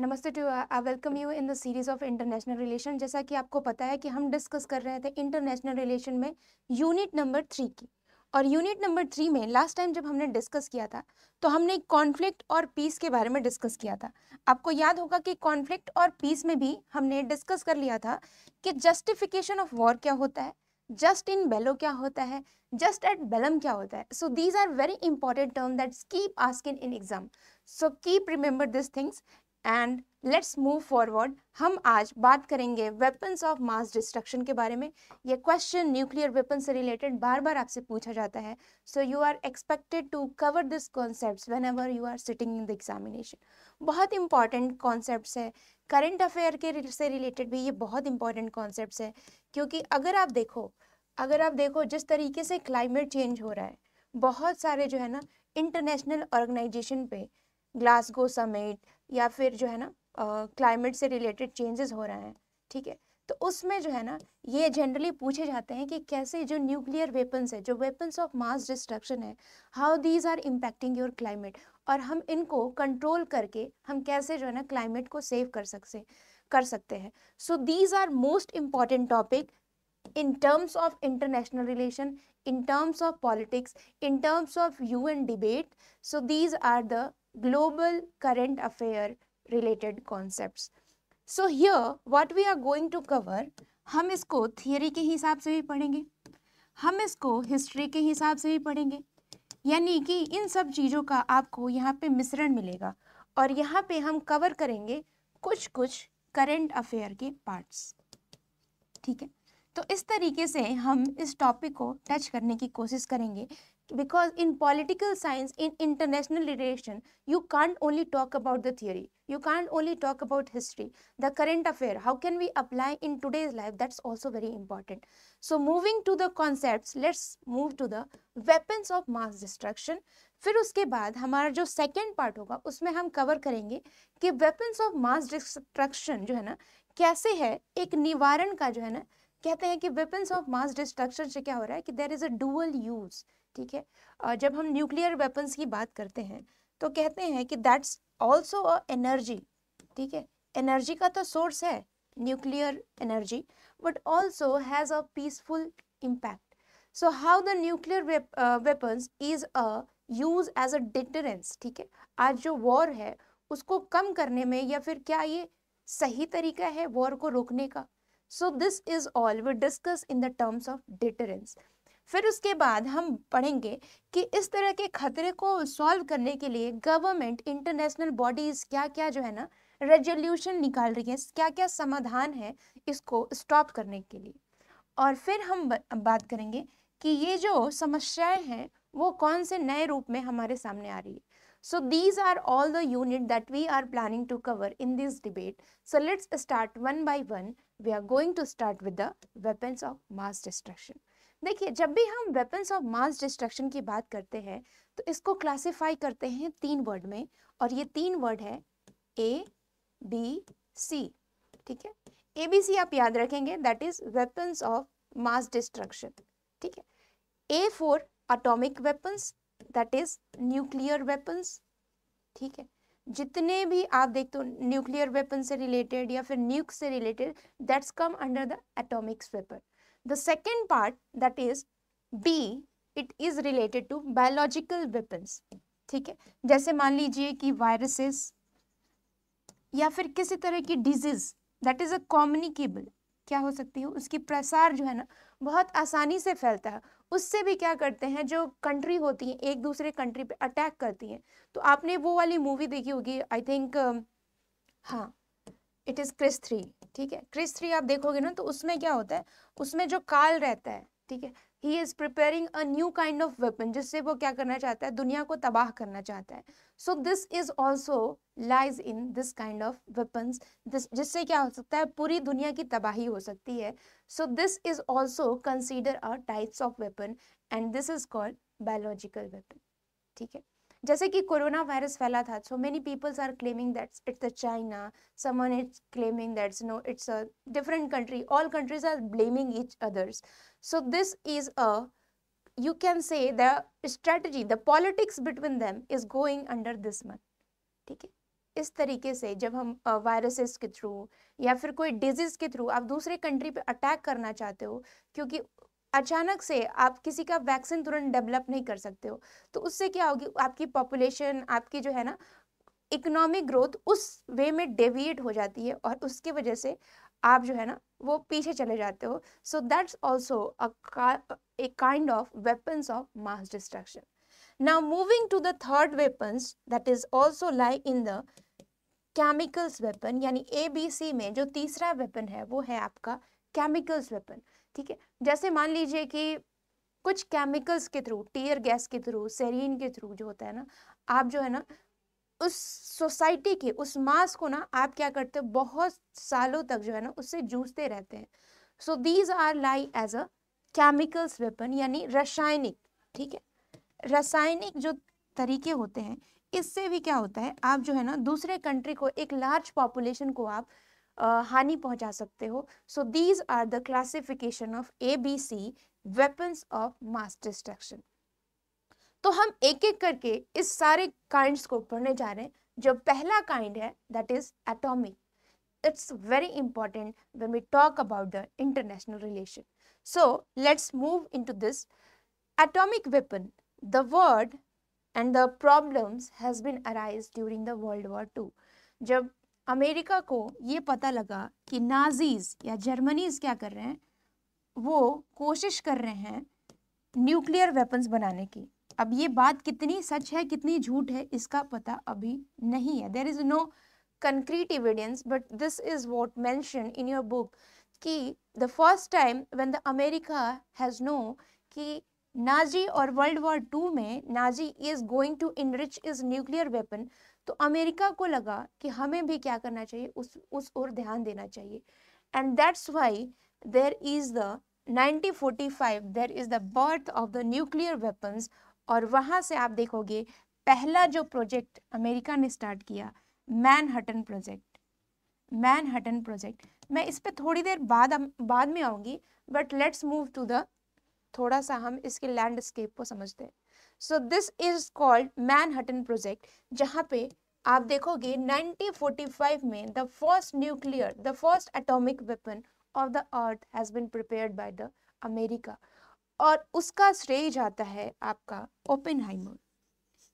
नमस्ते to, I welcome you in the series of international relation. जैसा कि आपको पता है कि हम डिस्कस कर रहे थे इंटरनेशनल रिलेशन में यूनिट नंबर 3 की, और यूनिट नंबर 3 में लास्ट टाइम जब हमने डिस्कस किया था तो हमने कॉन्फ्लिक्ट और पीस के बारे में डिस्कस किया था। आपको याद होगा कि कॉन्फ्लिक्ट और पीस में भी हमने डिस्कस कर लिया था कि जस्टिफिकेशन ऑफ वॉर क्या होता है, जस्ट इन बेलो क्या होता है, जस्ट एट बेलम क्या होता है। So these are very important term that's keep asking in exam, so keep remember this things and let's move forward. हम आज बात करेंगे वेपन्स ऑफ मास डिस्ट्रक्शन के बारे में। ये क्वेश्चन न्यूक्लियर वेपन से रिलेटेड बार बार आपसे पूछा जाता है, so you are expected to cover this concepts whenever you are sitting in the examination. बहुत इंपॉर्टेंट कॉन्सेप्ट्स है, करंट अफेयर के से रिलेटेड भी ये बहुत इंपॉर्टेंट कॉन्सेप्ट्स है, क्योंकि अगर आप देखो जिस तरीके से क्लाइमेट चेंज हो रहा है, बहुत सारे जो है ना इंटरनेशनल ऑर्गेनाइजेशन पे ग्लासगो समिट या फिर जो है ना क्लाइमेट से रिलेटेड चेंजेस हो रहे हैं, ठीक है। तो उसमें जो है ना ये जनरली पूछे जाते हैं कि कैसे जो न्यूक्लियर वेपन्स है, जो वेपन्स ऑफ मास डिस्ट्रक्शन है, how these are impacting your climate, और हम इनको कंट्रोल करके हम कैसे जो है ना क्लाइमेट को सेव कर सकते हैं। So these are most important topic in terms of international relation, in terms of politics, in terms of UN debate. So these are the global current affair related concepts. So here what we are going to cover, हम इसको theory के हिसाब से भी पढ़ेंगे, हम इसको history के हिसाब से भी पढ़ेंगे, यानी कि इन सब चीज़ों का आपको यहाँ पे मिश्रण मिलेगा, और यहाँ पे हम cover करेंगे कुछ कुछ current affair के parts, ठीक है। तो इस तरीके से हम इस टॉपिक को टच करने की कोशिश करेंगे, because in political science, in international relation, you can't only talk about the theory, you can't only talk about history, the current affair, how can we apply in today's life, that's also very important. So moving to the concepts, let's move to the weapons of mass destruction. फिर उसके बाद हमारा जो second part होगा उसमें हम cover करेंगे कि वेपन्स ऑफ मास डिस्ट्रक्शन जो है ना कैसे है एक निवारण का, जो है ना कहते हैं कि वेपन्स ऑफ मास डिस्ट्रक्शन से क्या हो रहा है कि there is a dual use, ठीक है। जब हम न्यूक्लियर वेपन्स की बात करते हैं तो कहते हैं कि दैट्स ऑल्सो अ एनर्जी, ठीक है, एनर्जी का तो सोर्स है nuclear energy, but also has a peaceful impact. So how the nuclear weapons is a use as a deterrence, ठीक है। आज जो वॉर है उसको कम करने में, या फिर क्या ये सही तरीका है वॉर को रोकने का, so this is all we discuss in the terms of deterrence. फिर उसके बाद हम पढ़ेंगे कि इस तरह के खतरे को सॉल्व करने के लिए गवर्नमेंट, इंटरनेशनल बॉडीज क्या क्या जो है ना रेजोल्यूशन निकाल रही है, क्या क्या समाधान है इसको स्टॉप करने के लिए। और फिर हम बात करेंगे कि ये जो समस्याएं हैं वो कौन से नए रूप में हमारे सामने आ रही है। So these are all the unit that we are planning to cover in this debate. So let's start one by one. We are going to start with the weapons of mass destruction. देखिए, जब भी हम weapons of mass destruction की बात करते हैं तो इसको classify करते हैं 3 वर्ड में, और ये 3 वर्ड है ABC, ठीक है। ABC आप याद रखेंगे, that is weapons of mass destruction, ठीक है। A for atomic weapons, that is nuclear weapons, ठीक है। जितने भी आप देखते हो न्यूक्लियर वेपन से रिलेटेड या फिर न्यूक से related, that's come under the atomic weapon. The second part that is B, it is related to biological weapons, ठीक है। जैसे मान लीजिए कि वायरसेस या फिर किसी तरह की disease that is a communicable, क्या हो सकती है, उसकी प्रसार जो है ना बहुत आसानी से फैलता है, उससे भी क्या करते हैं जो कंट्री होती है एक दूसरे कंट्री पे अटैक करती है। तो आपने वो वाली मूवी देखी होगी, आई थिंक हाँ इट इज़ क्रिस 3, ठीक है। क्रिस 3 आप देखोगे ना तो उसमें क्या होता है, उसमें जो काल रहता है, ठीक है, he is preparing a new kind of weapon, जिससे वो क्या करना चाहता है, दुनिया को तबाह करना चाहता है। So this is also lies in this kind of weapons, जिससे क्या हो सकता है पूरी दुनिया की तबाही हो सकती है। So this is also consider a types of weapon and this is called biological weapon, ठीक है। जैसे कि कोरोना वायरस फैला था, so many peoples are claiming that's it's the China, someone is claiming that's no it's a different country, all countries are blaming each others. So this is a, you can say the strategy, the politics between them is going under this one, ठीक है। इस तरीके से जब हम viruses के through या फिर कोई डिजीज के थ्रू आप दूसरे कंट्री पे अटैक करना चाहते हो, क्योंकि अचानक से आप किसी का वैक्सीन तुरंत डेवलप नहीं कर सकते हो, तो उससे क्या होगी, आपकी पॉपुलेशन, आपकी जो है ना इकोनॉमिक ग्रोथ उस वे में डेविएट हो जाती है और उसकी वजह से आप जो है ना वो पीछे चले जाते हो. So that's also a kind of weapons of mass destruction. Now moving to the third weapons that is also lie in the chemicals weapon, यानी ABC में जो तीसरा weapon है वो है आपका chemicals weapon. ठीक है, जैसे मान लीजिए कि कुछ chemicals के थ्रू, टीयर गैस के थ्रू, सेरीन के थ्रू जो होता है ना, आप जो है ना उस सोसाइटी के उस मास को ना आप क्या करते हो, बहुत सालों तक जो है ना उससे जूझते रहते हैं. So these are lie as a chemicals weapon, यानी रासायनिक, ठीक है, रासायनिक जो तरीके होते हैं इससे भी क्या होता है, आप जो है ना दूसरे कंट्री को, एक लार्ज पॉपुलेशन को आप हानि पहुंचा सकते हो. So these are the classification of ABC weapons of mass destruction. तो हम एक एक करके इस सारे काइंड्स को पढ़ने जा रहे हैं. जो पहला काइंड है that is atomic. It's very important when we talk about the international relation. So let's move into this atomic weapon. The word and the problems has been arise during the World War II. जब America को ये पता लगा कि Nazis या Germany's क्या कर रहे हैं, वो कोशिश कर रहे हैं न्यूक्लियर वेपन्स बनाने की. अब ये बात कितनी सच है कितनी झूठ है इसका पता अभी नहीं है. There is no concrete evidence, but this is what mentioned in your book कि the first time when the America has known कि नाजी और वर्ल्ड वॉर टू में Nazi is going to enrich is nuclear weapon, तो America को लगा कि हमें भी क्या करना चाहिए, उस ओर ध्यान देना चाहिए. And that's why there is the 1945 there is the birth of the nuclear weapons. और वहाँ से आप देखोगे पहला जो प्रोजेक्ट अमेरिका ने स्टार्ट किया, मैनहट्टन प्रोजेक्ट. मैनहट्टन प्रोजेक्ट मैं इस पर थोड़ी देर बाद में आऊँगी, but let's move to the, थोड़ा सा हम इसके लैंडस्केप को समझते हैं. So this is called Manhattan project, जहाँ पे आप देखोगे 1945 में the first nuclear, the first atomic weapon of the earth has been prepared by the America. और उसका श्रेय जाता है आपका Oppenheimer.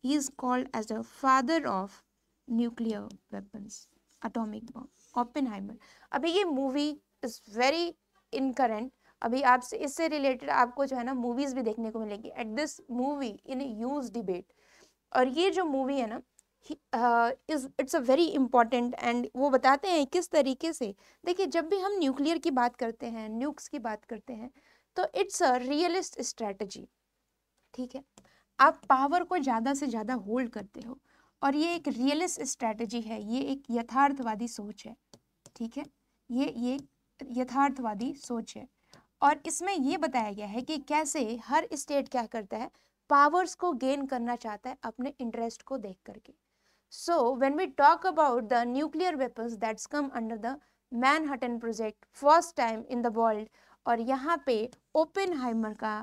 He is called as the father of nuclear weapons, atomic bomb, Oppenheimer. अभी ये movie is very in current, अभी आपसे इससे रिलेटेड आपको जो है ना मूवीज भी देखने को मिलेगी. At this movie in use debate, और ये जो मूवी है ना it's a very important. And वो बताते हैं किस तरीके से, देखिए जब भी हम न्यूक्लियर की बात करते हैं, न्यूक्स की बात करते हैं, तो इट्स अ रियलिस्ट स्ट्रेटजी. ठीक है, आप पावर को ज़्यादा से ज़्यादा होल्ड करते हो, और ये एक रियलिस्ट स्ट्रेटजी है, ये एक यथार्थवादी सोच है. ठीक है, ये यथार्थवादी सोच है. और इसमें ये बताया गया है कि कैसे हर स्टेट क्या करता है, पावर्स को गेन करना चाहता है अपने इंटरेस्ट को देख करके. So when we talk about the nuclear weapons that's come under the Manhattan project first time in the world, और यहाँ पे ओपेनहाइमर का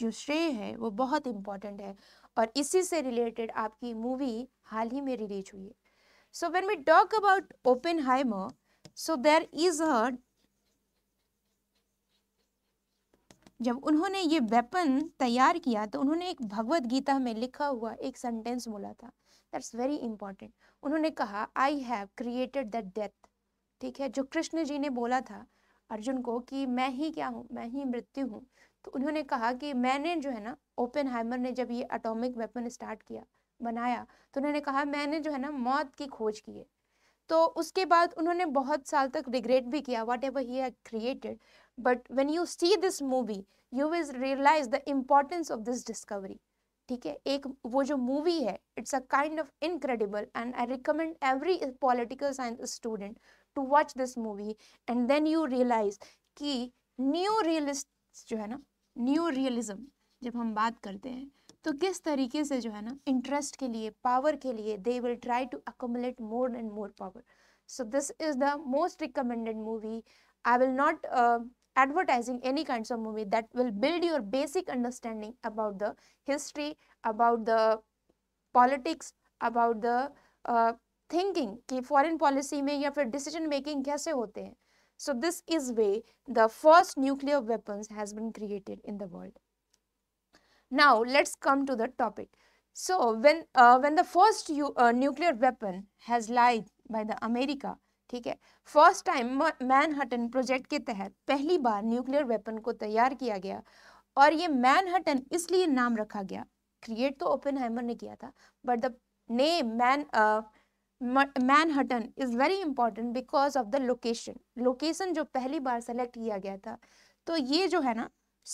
जो श्रेय है वो बहुत इम्पॉर्टेंट है. और इसी से रिलेटेड आपकी मूवी हाल ही में रिलीज हुई है. So when we talk about Oppenheimer, so there is a, जब उन्होंने ये वेपन तैयार किया तो उन्होंने एक भगवद गीता में लिखा हुआ एक सेंटेंस बोला था, दैट्स वेरी इंपॉर्टेंट. उन्होंने कहा I have created the death. ठीक है, जो कृष्ण जी ने बोला था अर्जुन को कि मैं ही क्या हूँ, मैं ही मृत्यु हूँ. तो उन्होंने कहा कि मैंने जो है ना, ओपेनहाइमर ने जब ये एटॉमिक वेपन स्टार्ट किया, बनाया, तो उन्होंने कहा मैंने जो है ना मौत की खोज की है. तो उसके बाद उन्होंने बहुत साल तक रिग्रेट भी किया whatever he had created. But when you see this movie, you will realize the importance of this discovery. ठीक है, एक वो जो मूवी है, it's a kind of incredible, and I recommend every political science student to watch this movie. And then you realize कि new realists जो है ना, new realism जब हम बात करते हैं, तो किस तरीके से जो है ना interest के लिए, power के लिए, they will try to accumulate more and more power. So this is the most recommended movie. I will not advertising any kinds of movie that will build your basic understanding about the history, about the politics, about the thinking कि foreign policy में या फिर decision making कैसे होते हैं. So this is way the first nuclear weapons has been created in the world. Now let's come to the topic. So when the first nuclear weapon has light by the America, ठीक है, first time Manhattan project के तहत पहली बार nuclear weapon को तैयार किया गया. और ये मैनहट्टन इसलिए नाम रखा गया, क्रिएट तो ओपेनहाइमर ने किया था, but the name Manhattan is very important because of the location जो पहली बार सेलेक्ट किया गया था. तो ये जो है ना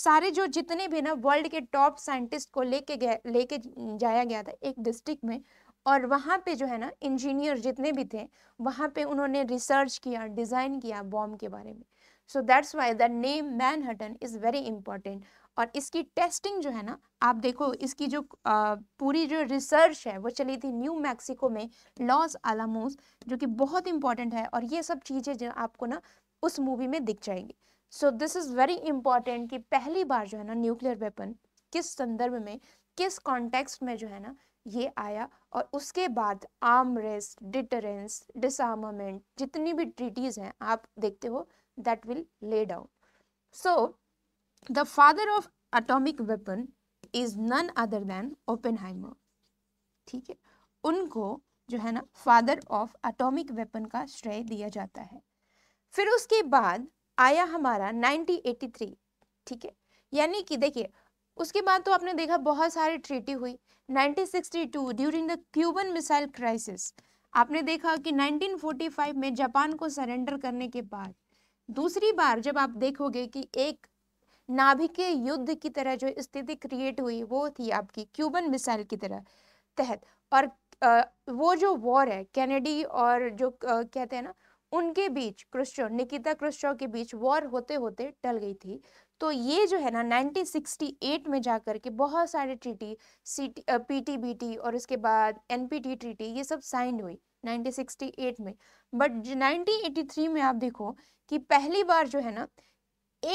सारे जो जितने भी ना वर्ल्ड के टॉप साइंटिस्ट को लेके जाया गया था एक डिस्ट्रिक्ट में, और वहाँ पे जो है ना इंजीनियर जितने भी थे वहाँ पे उन्होंने रिसर्च किया, डिज़ाइन किया बॉम्ब के बारे में. So that's why the name Manhattan is very important. और इसकी टेस्टिंग जो है ना, आप देखो इसकी जो पूरी जो रिसर्च है वो चली थी न्यू मैक्सिको में लॉस आलामोस, जो कि बहुत इंपॉर्टेंट है. और ये सब चीज़ें जो आपको ना उस मूवी में दिख जाएंगी. So this is very important कि पहली बार जो है ना न्यूक्लियर वेपन किस संदर्भ में, किस कॉन्टेक्स्ट में जो है ना ये आया. और उसके बाद आर्म रेस, डिटरेंस, डिसआर्मामेंट, जितनी भी ट्रीटीज़ हैं आप देखते हो that will lay down. So the father of atomic weapon is none other than Oppenheimer, ठीक है, उनको जो है ना फादर ऑफ एटॉमिक वेपन का श्रेय दिया जाता है. फिर उसके बाद आया हमारा 1983, ठीक है, यानी कि देखिए उसके बाद तो आपने देखा बहुत सारी ट्रीटी हुई. 1962 during the Cuban missile crisis आपने देखा कि 1945 में जापान को सरेंडर करने के बाद दूसरी बार जब आप देखोगे कि एक नाभिकीय युद्ध की तरह जो स्थिति क्रिएट हुई वो थी आपकी क्यूबन मिसाइल की तरह तहत. और वो जो वॉर है कैनेडी और जो कहते हैं ना उनके बीच, क्रुश्चेव, निकिता क्रुश्चेव के बीच वॉर होते होते टल गई थी. तो ये जो है ना 1968 में जाकर के बहुत सारे ट्रीटी पीटीबीटी और उसके बाद एनपीटी ट्रीटी ये सब साइन हुई 1968 में. बट 1983 में आप देखो कि पहली बार जो है ना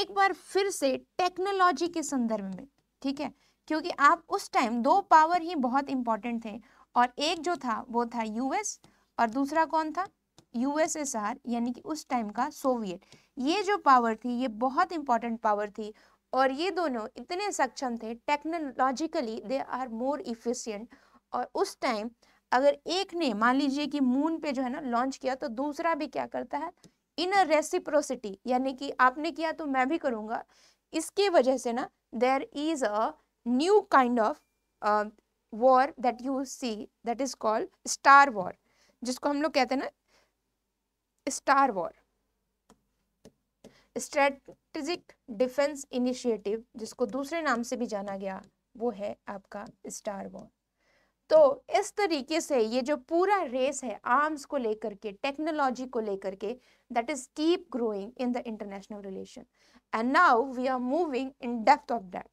एक बार फिर से टेक्नोलॉजी के संदर्भ में, ठीक है, क्योंकि आप उस टाइम दो पावर ही बहुत इम्पॉर्टेंट थे. और एक जो था वो था यूएस और दूसरा कौन था, यूएसएसआर, यानी कि उस टाइम का सोवियत. ये जो पावर थी ये बहुत इम्पॉर्टेंट पावर थी और ये दोनों इतने सक्षम थे technologically, they are more efficient. और उस टाइम अगर एक ने मान लीजिए कि मून पे जो है ना लॉन्च किया तो दूसरा भी क्या करता है, इन अ रेसिप्रोसिटी, यानी कि आपने किया तो मैं भी करूँगा. इसके वजह से ना there is a new kind of war that you see that is called star war, जिसको हम लोग कहते हैं ना star war, strategic defence initiative, जिसको दूसरे नाम से भी जाना गया, वो है आपका स्टार वॉर. तो इस तरीके से ये जो पूरा रेस है आर्म्स को लेकर के, टेक्नोलॉजी को लेकर के, that is keep growing in the international relation. And now we are moving in depth of that.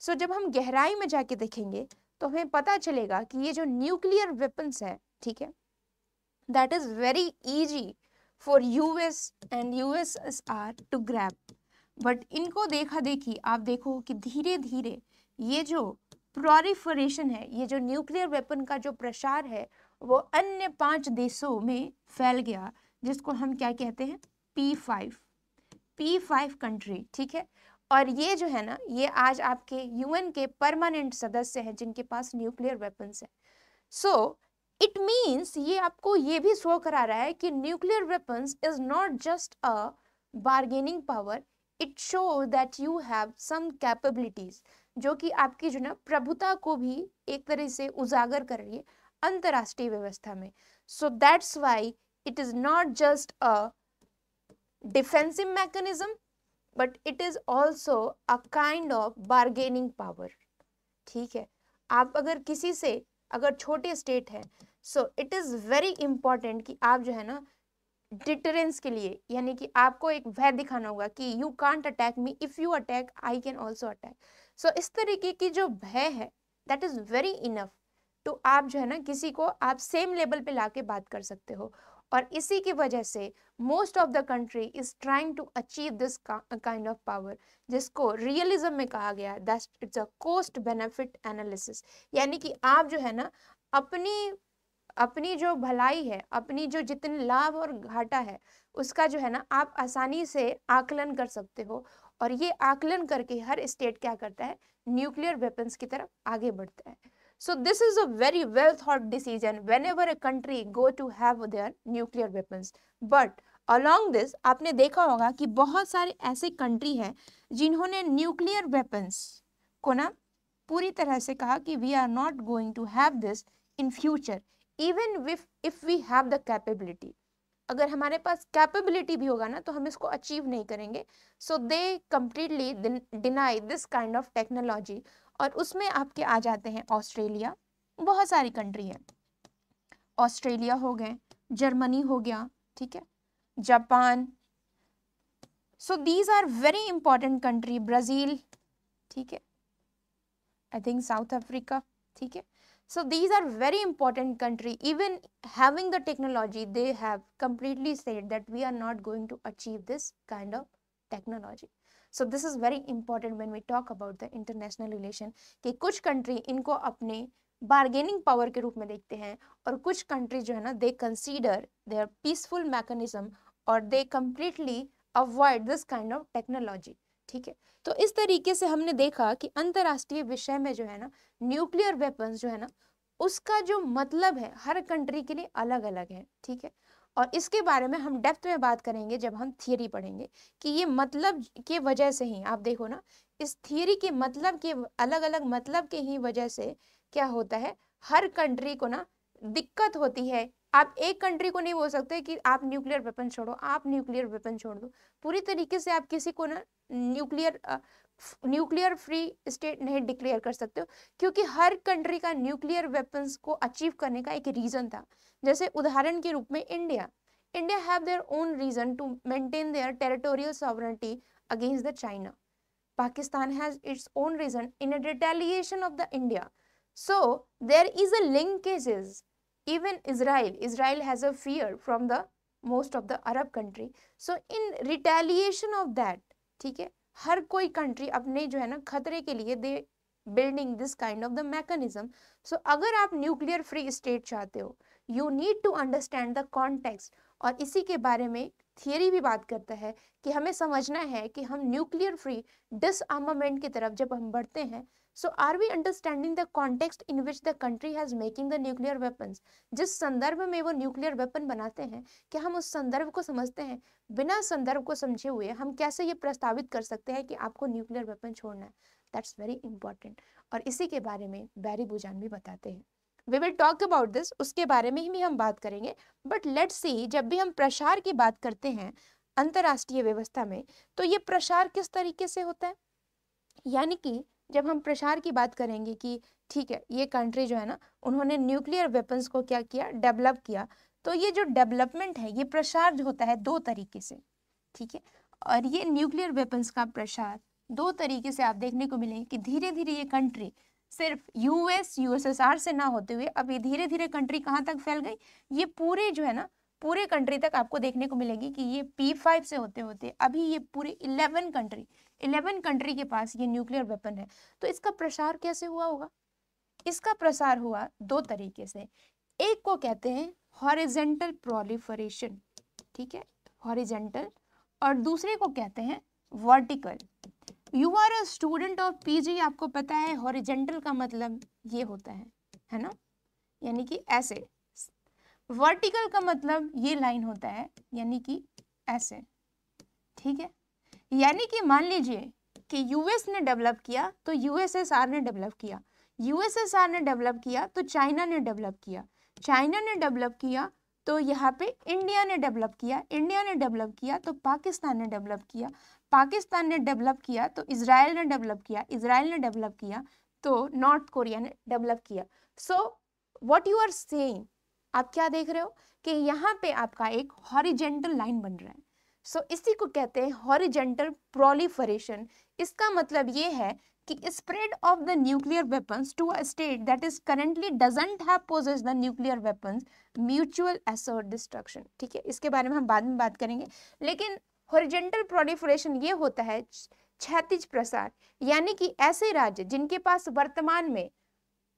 So जब हम गहराई में जाके देखेंगे तो हमें पता चलेगा कि ये जो न्यूक्लियर वेपन्स है, ठीक है, that is very easy for US and USSR to grab. But इनको देखा देखी आप देखो कि धीरे धीरे ये जो प्रोलिफरेशन है, ये जो न्यूक्लियर वेपन का जो प्रसार है वो अन्य 5 देशों में फैल गया, जिसको हम क्या कहते हैं पी फाइव कंट्री, ठीक है. और ये जो है ना ये आज आपके यूएन के परमानेंट सदस्य हैं जिनके पास न्यूक्लियर वेपन्स है. सो इट मीन्स ये आपको ये भी शो करा रहा है कि nuclear weapons is not just a bargaining power, it show that you have some capabilities, जो कि आपकी जो ना प्रभुता को भी एक तरह से उजागर कर रही है अंतर्राष्ट्रीय व्यवस्था में. So that's why it is not just a defensive mechanism but it is also a kind of bargaining power, ठीक है. आप अगर किसी से अगर छोटे स्टेट है, so it is very important कि आप जो है ना डिटरेंस के लिए, यानी कि आपको एक भय दिखाना होगा कि you can't attack me, if you attack I can also attack. So इस तरीके की जो भय है that is very enough to आप जो है ना किसी को आप सेम लेवल पे लाके बात कर सकते हो. और इसी की वजह से most of the country is trying to achieve this kind of power, जिसको रियलिज्म में कहा गया that it's a cost benefit analysis, यानी कि आप जो है ना अपनी अपनी जो भलाई है, अपनी जो जितने लाभ और घाटा है उसका जो है ना आप आसानी से आकलन कर सकते हो। और ये आकलन करके हर स्टेट क्या करता है, न्यूक्लियर वेपन्स की तरफ आगे बढ़ता है। So this is a very well thought decision whenever a country go to have their nuclear weapons. But along this आपने देखा होगा कि बहुत सारे ऐसे कंट्री हैं जिन्होंने न्यूक्लियर वेपन्स को ना पूरी तरह से कहा कि we are not going to have this in future even if we have the capability. अगर हमारे पास कैपेबिलिटी भी होगा ना तो हम इसको अचीव नहीं करेंगे। So they completely deny this kind of technology. और उसमें आपके आ जाते हैं ऑस्ट्रेलिया, बहुत सारी कंट्री हैं, ऑस्ट्रेलिया हो गए, जर्मनी हो गया, ठीक है, Japan, so these are very important country, Brazil, ठीक है, आई थिंक साउथ अफ्रीका, ठीक है। So these are very important country, even having the technology they have completely said that we are not going to achieve this kind of technology. So this is very important when we talk about the international relation कि कुछ country इनको अपने bargaining power के रूप में देखते हैं और कुछ country जो है ना they consider their peaceful mechanism और they completely avoid this kind of technology, ठीक है। तो इस तरीके से हमने देखा कि अंतर्राष्ट्रीय विषय में जो है ना न्यूक्लियर वेपन्स जो है ना उसका जो मतलब है हर कंट्री के लिए अलग अलग है, ठीक है। और इसके बारे में हम डेप्थ में बात करेंगे जब हम थियरी पढ़ेंगे कि ये मतलब के वजह से ही आप देखो ना इस थियरी के मतलब के अलग अलग मतलब के ही वजह से क्या होता है हर कंट्री को ना दिक्कत होती है। आप एक कंट्री को नहीं बोल सकते कि आप न्यूक्लियर वेपन छोड़ो, आप न्यूक्लियर वेपन छोड़ दो, पूरी तरीके से आप किसी को ना न्यूक्लियर फ्री स्टेट नहीं डिक्लेयर कर सकते हो, क्योंकि हर कंट्री का न्यूक्लियर वेपन्स को अचीव करने का एक रीज़न था। जैसे उदाहरण के रूप में India have their own reason to maintain their territorial sovereignty against the China. Pakistan has its own reason in retaliation of the India. So there is a linkages. Even Israel has a fear from the most of the Arab country. So in retaliation of that, ठीक है, हर कोई country अपने जो है ना खतरे के लिए they building this kind of the mechanism. So अगर आप nuclear free state चाहते हो, you need to understand the context. और इसी के बारे में थियरी भी बात करता है कि हमें समझना है कि हम nuclear free disarmament की तरफ जब हम बढ़ते हैं, so are we understanding the context in which the country has making the nuclear weapons? जिस संदर्भ में वो न्यूक्लियर वेपन बनाते हैं क्या हम उस संदर्भ को समझते हैं? बिना संदर्भ को समझे हुए हम कैसे ये प्रस्तावित कर सकते हैं कि आपको न्यूक्लियर वेपन छोड़ना है? That's very important. और इसी के बारे में बैरी बुजान भी बताते हैं। We will talk about this, उसके बारे में ही भी हम बात करेंगे। बट लेट्स सी, जब भी हम प्रसार की बात करते हैं अंतर्राष्ट्रीय व्यवस्था में तो ये प्रसार किस तरीके से होता है। यानी कि जब हम प्रसार की बात करेंगे कि ठीक है ये कंट्री जो है ना उन्होंने न्यूक्लियर वेपन्स को क्या किया, डेवलप किया, तो ये जो डेवलपमेंट है ये प्रसार जो होता है दो तरीके से, ठीक है। और ये न्यूक्लियर वेपन्स का प्रसार दो तरीके से आप देखने को मिलेंगे कि धीरे धीरे ये कंट्री सिर्फ यूएसएसआर से ना होते हुए अब ये धीरे धीरे कंट्री कहाँ तक फैल गई, ये पूरे जो है ना पूरे कंट्री तक आपको देखने को मिलेगी कि ये P5 से होते होते अभी ये पूरे 11 कंट्री के पास ये न्यूक्लियर वेपन है। तो इसका प्रसार कैसे हुआ होगा? इसका प्रसार हुआ दो तरीके से। एक को कहते हैं हॉरिजेंटल प्रोलिफरेशन, ठीक है, हॉरिजेंटल, और दूसरे को कहते हैं vertical. You are a student of PG, आपको पता है हॉरिजेंटल का मतलब ये होता है ना, यानी कि ऐसे। वर्टिकल का मतलब ये लाइन होता है, यानी कि ऐसे, ठीक है। यानी कि मान लीजिए कि यूएस ने डेवलप किया तो यूएसएसआर ने डेवलप किया, यूएसएसआर ने डेवलप किया तो चाइना ने डेवलप किया, चाइना ने डेवलप किया तो यहाँ पे इंडिया ने डेवलप किया, इंडिया ने डेवलप किया तो पाकिस्तान ने डेवलप किया, पाकिस्तान ने डेवलप किया तो इजराइल ने डेवलप किया, इजराइल ने डेवलप किया तो नॉर्थ कोरिया ने डेवलप किया। So what you are saying, आप क्या देख रहे हो कि यहाँ पे आपका एक हॉरिजेंटल लाइन बन रहा है। सो इसी को कहते हैं हॉरिजेंटल प्रोलिफरेशन। इसका मतलब ये है कि spread of the nuclear weapons to a state that is currently doesn't have possess the nuclear weapons, mutual assured destruction, ठीक है। इसके बारे में हम बाद में बात करेंगे। लेकिन हॉरिजेंटल प्रोलिफरेशन ये होता है क्षैतिज प्रसार, यानी कि ऐसे राज्य जिनके पास वर्तमान में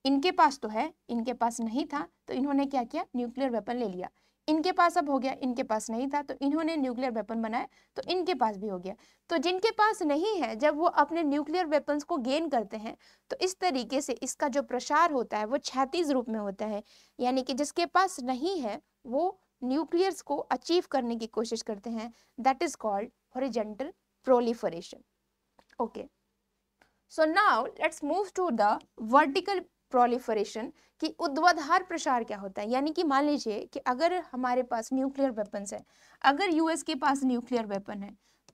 इनके पास तो है, इनके पास नहीं था, तो इन्होंने क्या किया, न्यूक्लियर वेपन ले लिया। इनके पास अब हो गया, इनके पास नहीं था, तो इन्होंने न्यूक्लियर वेपन बनाया, तो इनके पास भी हो गया। तो जिनके पास नहीं है, जब वो अपने न्यूक्लियर वेपन्स को गेन करते हैं, तो इस तरीके से इसका जो प्रसार होता है वो क्षैतिज रूप में होता है। यानी कि जिसके पास नहीं है वो न्यूक्लियर्स को अचीव करने की कोशिश करते हैं, that is called horizontal proliferation. Okay, so now let's move to the vertical proliferation की ऊर्ध्वाधर प्रसार क्या होता है। यानी कि मान लीजिए कि अगर हमारे पास न्यूक्लियर वेपन्स है, अगर यूएस के पास न्यूक्लियर वेपन है,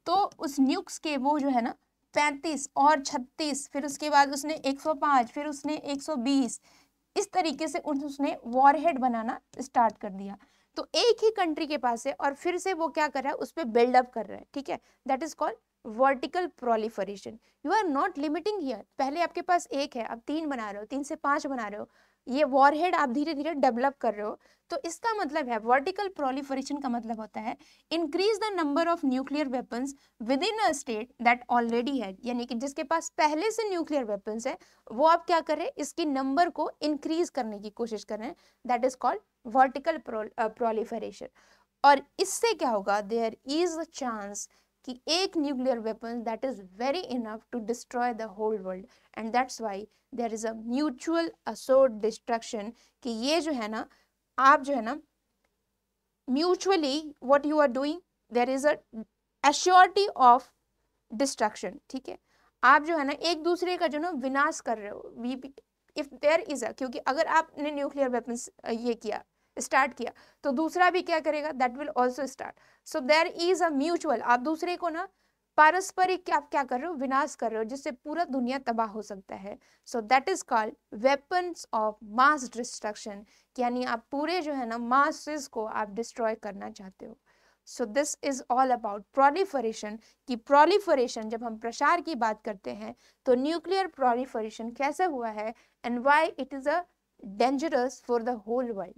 तो उस न्यूक्स के वो जो है ना 35 और 36, फिर उसके बाद उसने 105, फिर उसने 120, इस तरीके से उसने वॉरहेड बनाना स्टार्ट कर दिया। तो एक ही कंट्री के पास है और फिर से वो क्या कर रहा है, उस पर बिल्डअप कर रहा है, ठीक है, that is called vertical proliferation. You are not limiting here, पहले आपके पास एक है, अब 3 बना रहे हो, 3 से 5 बना रहे हो, ये वॉरहेड आप धीरे धीरे डेवलप कर रहे हो। तो इसका मतलब है, वर्टिकल प्रोलिफरेशन का मतलब होता है increase the number of nuclear weapons within a state that already है। यानी कि जिसके पास पहले से न्यूक्लियर वेपन्स है वो आप क्या कर रहे हैं, इसकी नंबर को इंक्रीज करने की कोशिश कर रहे हैं, that is called vertical proliferation. और इससे क्या होगा, देयर इज अ चांस कि एक nuclear weapon that is very enough to destroy the whole world, and that's why there is a mutual assured destruction. कि ये जो है ना, आप जो है ना mutually what you are doing, there is a assurity of destruction, ठीक है, आप जो है ना एक दूसरे का जो ना विनाश कर रहे हो। इफ देयर इज अ, क्योंकि अगर आपने न्यूक्लियर वेपन ये किया, स्टार्ट किया, तो दूसरा भी क्या करेगा, that will also start. So there is a mutual, आप दूसरे को ना पारस्परिक आप क्या कर रहे हो, विनाश कर रहे हो, जिससे पूरा दुनिया तबाह हो सकता है। So that is called weapons of mass destruction, यानी आप पूरे जो है ना मासेस को आप डिस्ट्रॉय करना चाहते हो। So this is all about proliferation. कि प्रोलिफरेशन, जब हम प्रसार की बात करते हैं, तो न्यूक्लियर प्रोलिफरेशन कैसे हुआ है and why it is a dangerous for the whole world.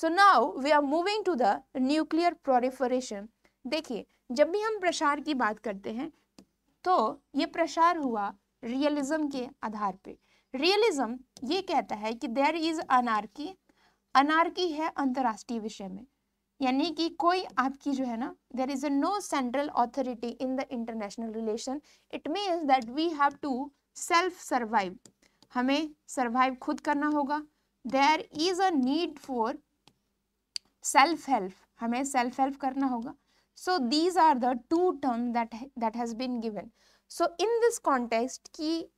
So now we are moving to the nuclear proliferation. देखिए, जब भी हम प्रसार की बात करते हैं, तो ये प्रसार हुआ रियलिज्म के आधार पे। रियलिज्म ये कहता है कि देयर इज अनार्की, अनार्की है अंतर्राष्ट्रीय विषय में, यानी कि कोई आपकी जो है ना, there is no central authority in the international relation. It means that we have to self survive, हमें सर्वाइव खुद करना होगा। There is a need for self help, हमें सेल्फ हेल्प करना होगा। So these are the two term that has been given. So in this context, कि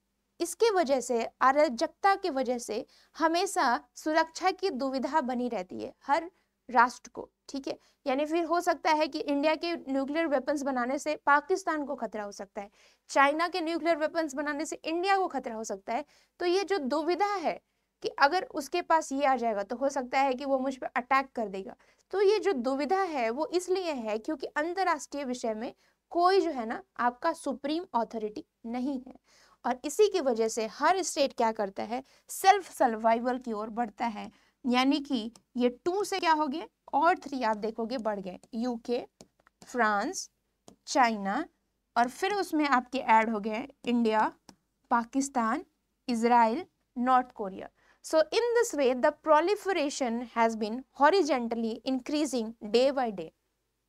इसके वजह से, अराजकता के वजह से हमेशा सुरक्षा की दुविधा बनी रहती है हर राष्ट्र को, ठीक है। यानी फिर हो सकता है कि इंडिया के न्यूक्लियर वेपन्स बनाने से पाकिस्तान को खतरा हो सकता है, चाइना के न्यूक्लियर वेपन्स बनाने से इंडिया को खतरा हो सकता है। तो ये जो दुविधा है कि अगर उसके पास ये आ जाएगा तो हो सकता है कि वो मुझ पर अटैक कर देगा, तो ये जो दुविधा है वो इसलिए है क्योंकि अंतर्राष्ट्रीय विषय में कोई जो है ना आपका सुप्रीम अथॉरिटी नहीं है। और इसी की वजह से हर स्टेट क्या करता है, सेल्फ सर्वाइवल की ओर बढ़ता है। यानी कि ये 2 से क्या हो गए और 3 आप देखोगे बढ़ गए, यूके, फ्रांस, चाइना, और फिर उसमें आपके ऐड हो गए India, Pakistan, Israel, North Korea. So in this way the proliferation has been horizontally increasing day by day,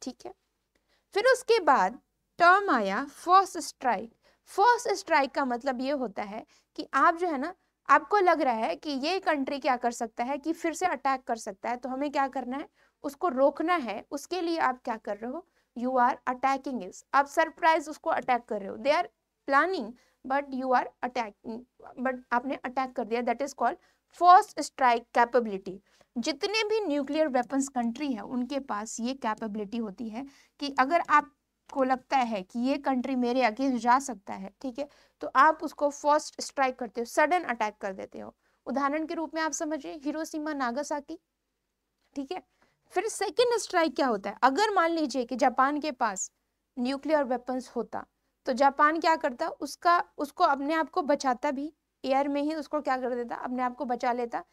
ठीक है। फिर उसके बाद term आया first strike। first strike का मतलब ये होता है कि आप जो है ना, आपको लग रहा है कि ये कंट्री क्या कर सकता है, कि फिर से अटैक कर सकता है, तो हमें क्या करना है, उसको रोकना है। उसके लिए आप क्या कर रहे हो, you are attacking it, आप सरप्राइज उसको अटैक कर रहे हो। they are planning but you are attacking, but आपने अटैक कर दिया, that is called first strike capability. जितने भी न्यूक्लियर वेपन्स कंट्री है उनके पास ये कैपेबिलिटी होती है कि अगर आपको लगता है कि ये कंट्री मेरे अगेंस्ट जा सकता है, ठीक है, तो आप उसको फर्स्ट स्ट्राइक करते हो, सडन अटैक कर देते हो। उदाहरण के रूप में आप समझिए हिरोशिमा, नागासाकी, ठीक है। फिर सेकेंड स्ट्राइक क्या होता है, अगर मान लीजिए कि जापान के पास न्यूक्लियर वेपन्स होता तो जापान क्या करता, उसको अपने आप को बचाता भी, एयर में ही उसको क्या कर देता, अपने आप को बचा लेता।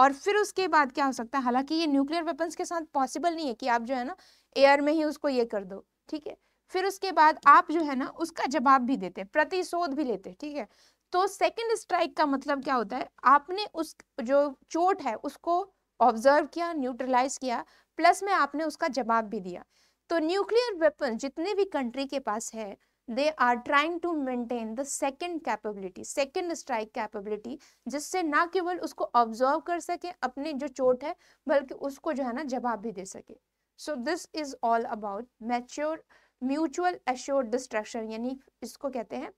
और फिर उसके बाद क्या हो सकता है, हालांकि ये न्यूक्लियर वेपन्स के साथ पॉसिबल नहीं है कि आप जो है ना एयर में ही उसको ये कर दो, ठीक है। फिर उसके बाद आप जो है ना उसका जवाब भी देते, प्रतिशोध भी लेते, ठीक है। तो सेकेंड स्ट्राइक का मतलब क्या होता है, आपने उस जो चोट है उसको ऑब्जर्व किया, न्यूट्रलाइज किया, प्लस में आपने उसका जवाब भी दिया। तो न्यूक्लियर वेपन जितने भी कंट्री के पास है, they are trying to maintain the second capability, second strike capability, जिससे ना केवल उसको ऑब्जर्व कर सके अपने जो चोट है, बल्कि उसको जो है ना जवाब भी दे सके। So this is all about mature mutual assured destruction, यानी इसको कहते हैं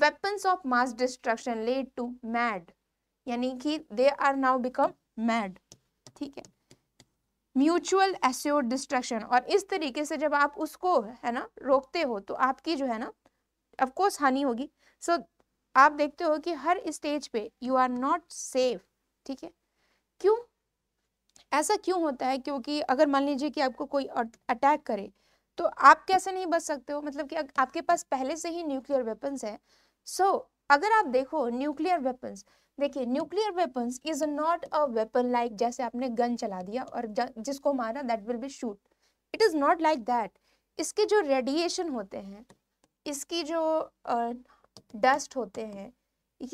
weapons of mass destruction led to mad, यानी कि they are now become mad. ठीक है, म्यूचुअल एश्योर्ड डिस्ट्रक्शन, और इस तरीके से जब आप उसको है ना रोकते हो तो आपकी जो है ना ऑफकोर्स हानि होगी। सो आप देखते हो कि हर स्टेज पे यू आर नॉट सेफ। ठीक है, क्यों ऐसा क्यों होता है? क्योंकि अगर मान लीजिए कि आपको कोई अटैक करे तो आप कैसे नहीं बच सकते हो, मतलब कि आपके पास पहले से ही न्यूक्लियर वेपन्स है। सो अगर आप देखो न्यूक्लियर वेपन्स, देखिए nuclear weapons is not a weapon like जैसे आपने गन चला दिया और जिसको मारा that will be shoot, it is not like that. इसके जो रेडिएशन होते हैं, इसकी जो डस्ट होते हैं,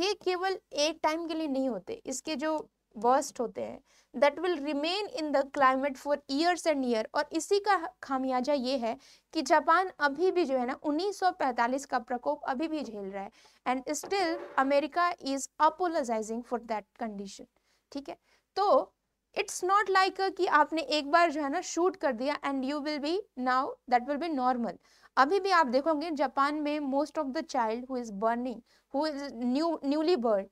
ये केवल एक टाइम के लिए नहीं होते, इसके जो बर्स्ट होते हैं that will remain in the climate for years and year. और इसी का खामियाजा ये है कि जापान अभी भी जो है ना 1945 का प्रकोप अभी भी झेल रहा है, and still America is apologising for that condition. ठीक है, तो इट्स नॉट लाइक कि आपने एक बार जो है ना शूट कर दिया and you will be now that will be normal. अभी भी आप देखोगे जापान में most of the child who is burning, who is newly burn,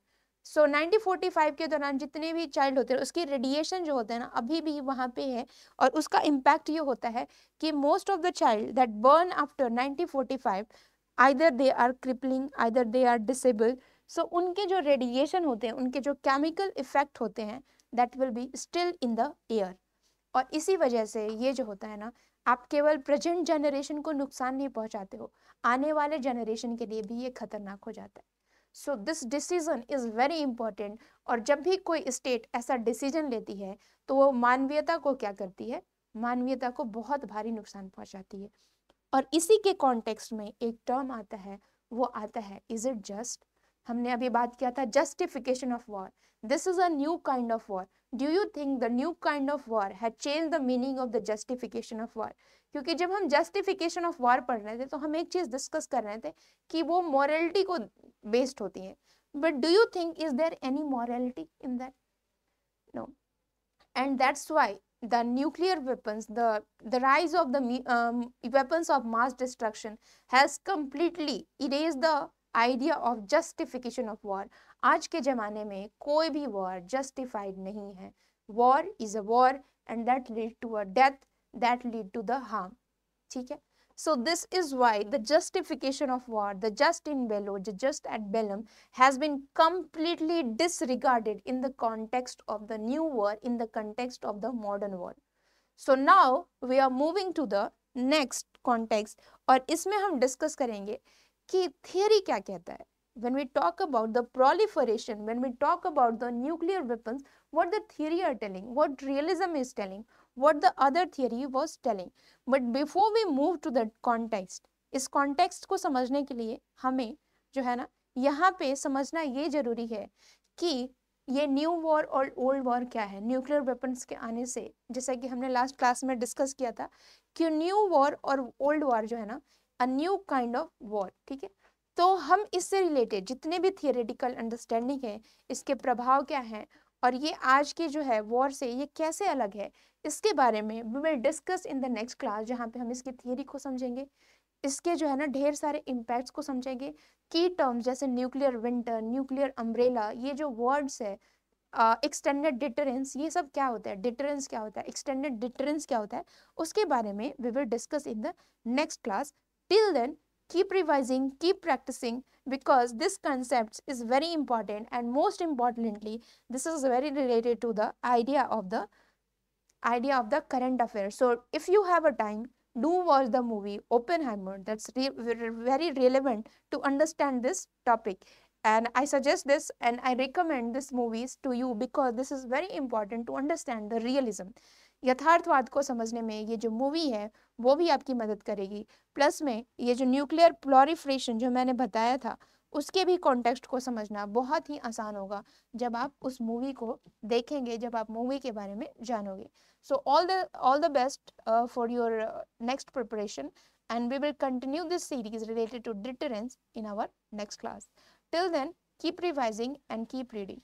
so 1945 के दौरान जितने भी चाइल्ड होते हैं उसकी रेडिएशन जो होता है ना अभी भी वहाँ पे है, और उसका इम्पैक्ट ये होता है कि most of the child that burn after 1945 either they are crippling, either they are disable. So उनके जो रेडिएशन होते हैं, उनके जो केमिकल इफेक्ट होते हैं that will be still in the air. और इसी वजह से ये जो होता है ना, आप केवल प्रेजेंट जनरेशन को नुकसान नहीं पहुँचाते हो, आने वाले जनरेशन के लिए भी ये खतरनाक हो जाता है। So this decision is very important, और जब भी कोई स्टेट ऐसा डिसीजन लेती है तो वो मानवीयता को क्या करती है, मानवीयता को बहुत भारी नुकसान पहुंचाती है। और इसी के कॉन्टेक्स्ट में एक टर्म आता है, वो आता है इज इट जस्ट। हमने अभी बात किया था justification of war, this is a new kind of war. Do you think the new kind of war has change the meaning of the justification of war? क्योंकि जब हम जस्टिफिकेशन ऑफ वॉर पढ़ रहे थे तो हम एक चीज़ डिस्कस कर रहे थे कि वो मॉरलिटी को बेस्ड होती है, but do you think is there any morality in that? No, and that's why the nuclear weapons, the rise of the weapons of mass destruction has completely erased the idea of justification of war. आज के ज़माने में कोई भी war justified नहीं है। War is a war and that lead to a death, that lead to the harm. ठीक है, so this is why the justification of war, the just in bello, the just eight bellum has been completely disregarded in the context of the new war, in the context of the modern war. So now we are moving to the next context, और इसमें हम discuss करेंगे कि theory क्या कहता है। When we talk about the proliferation, when we talk about the nuclear weapons, what the theory are telling, what realism is telling, what the other theory was telling. But before we move to that context, इस context को समझने के लिए हमें जो है ना यहाँ पे समझना ये जरूरी है कि ये न्यू वॉर और ओल्ड वॉर क्या है। न्यूक्लियर वेपन्स के आने से, जैसा कि हमने लास्ट क्लास में डिस्कस किया था कि न्यू वॉर और ओल्ड वॉर जो है ना a new kind of war. ठीक है, तो हम इससे रिलेटेड जितने भी थियोरेटिकल अंडरस्टैंडिंग है, इसके प्रभाव क्या हैं और ये आज के जो है वॉर से ये कैसे अलग है, इसके बारे में we will discuss in the next class, जहाँ पे हम इसकी थियोरी को समझेंगे, इसके जो है ना ढेर सारे इम्पैक्ट्स को समझेंगे। की टर्म्स जैसे न्यूक्लियर विंटर, न्यूक्लियर अम्ब्रेला, ये जो वर्ड्स है, एक्सटेंडेड डिटरेंस, ये सब क्या होता है, डिटरेंस क्या होता है, एक्सटेंडेड डिटरेंस क्या होता है, उसके बारे में we will discuss in the next class. Till then, keep revising, keep practicing, because this concept is very important, and most importantly, this is very related to the idea of the current affairs. So, if you have a time, do watch the movie Oppenheimer. That's very relevant to understand this topic, and I suggest this and I recommend this movies to you because this is very important to understand the realism. यथार्थवाद को समझने में ये जो movie है वो भी आपकी मदद करेगी, प्लस में ये जो न्यूक्लियर प्लोरिफ्रेशन जो मैंने बताया था उसके भी कॉन्टेक्स्ट को समझना बहुत ही आसान होगा जब आप उस मूवी को देखेंगे, जब आप मूवी के बारे में जानोगे. So all the best for your next preparation and we will continue this series related to deterrence in our next class. Till then, keep revising and keep reading.